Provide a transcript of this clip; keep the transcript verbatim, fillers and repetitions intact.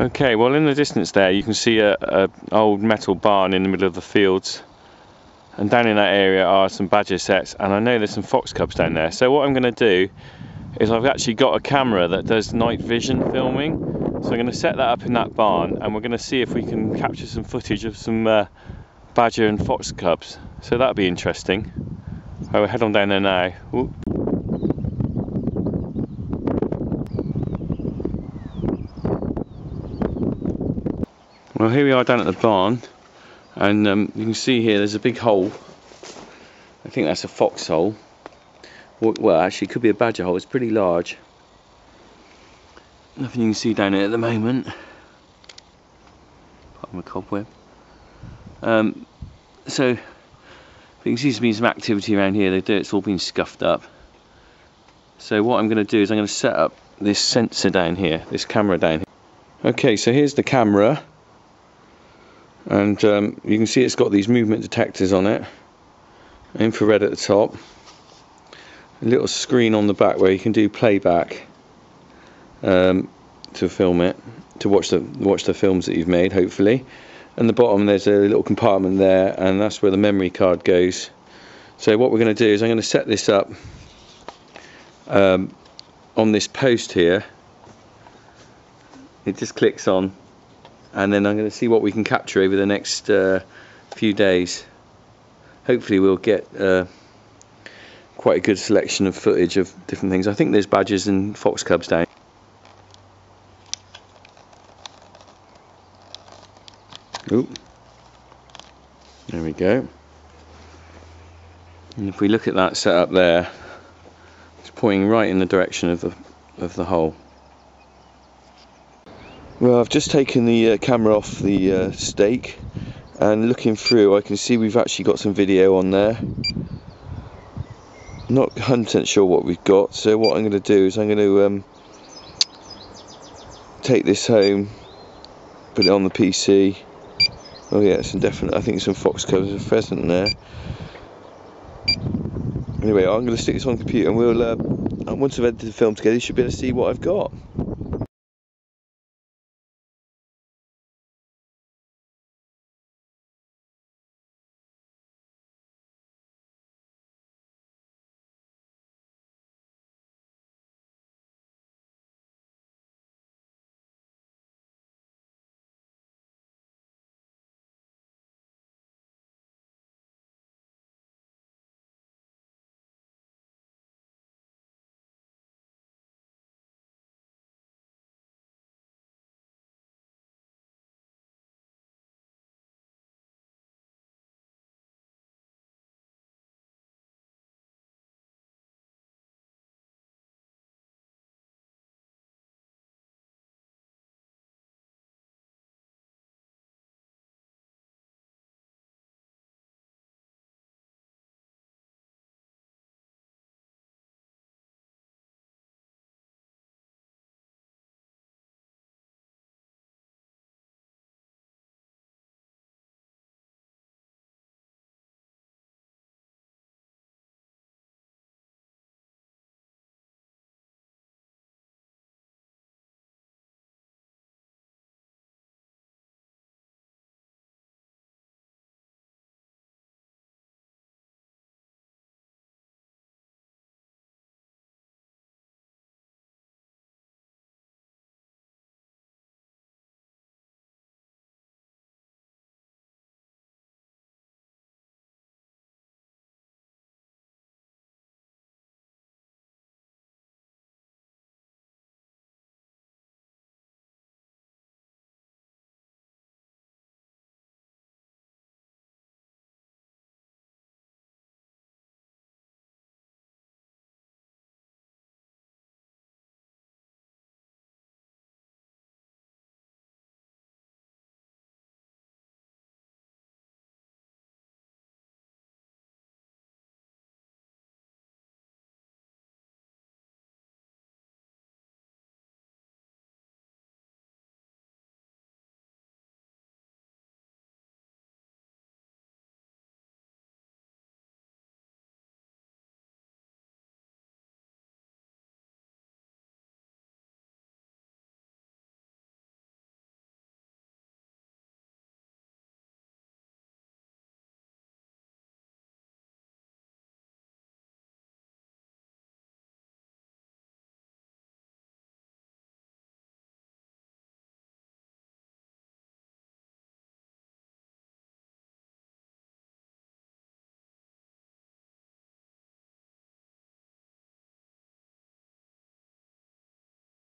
Okay, well in the distance there you can see a, a old metal barn in the middle of the fields, and down in that area are some badger sets, and I know there's some fox cubs down there. So what I'm going to do is I've actually got a camera that does night vision filming, so I'm going to set that up in that barn and we're going to see if we can capture some footage of some uh, badger and fox cubs. So that'll be interesting. I will head on down there now. Ooh. Well, here we are down at the barn, and um, you can see here there's a big hole. I think that's a fox hole. Well, actually it could be a badger hole, it's pretty large. Nothing you can see down here at the moment, apart from a cobweb. Um, so, there seems to be some activity around here. They do, it's all been scuffed up. So what I'm going to do is I'm going to set up this sensor down here, this camera down here. Okay, so here's the camera. And um, you can see it's got these movement detectors on it, infrared at the top, a little screen on the back where you can do playback um, to film it, to watch the watch the films that you've made, hopefully. And the bottom there's a little compartment there, and that's where the memory card goes. So what we're going to do is I'm going to set this up um, on this post here. It just clicks on. And then I'm going to see what we can capture over the next uh, few days. Hopefully we'll get uh, quite a good selection of footage of different things. I think there's badgers and fox cubs down. Ooh. There we go. And if we look at that setup there, it's pointing right in the direction of the, of the hole. Well, I've just taken the uh, camera off the uh, stake, and looking through I can see we've actually got some video on there. Not one hundred percent sure what we've got, so what I'm going to do is I'm going to um, take this home, put it on the P C. Oh yeah, it's indefinite. I think some fox cubs and pheasant there. Anyway, I'm going to stick this on the computer, and we'll uh, once I've edited the film together you should be able to see what I've got.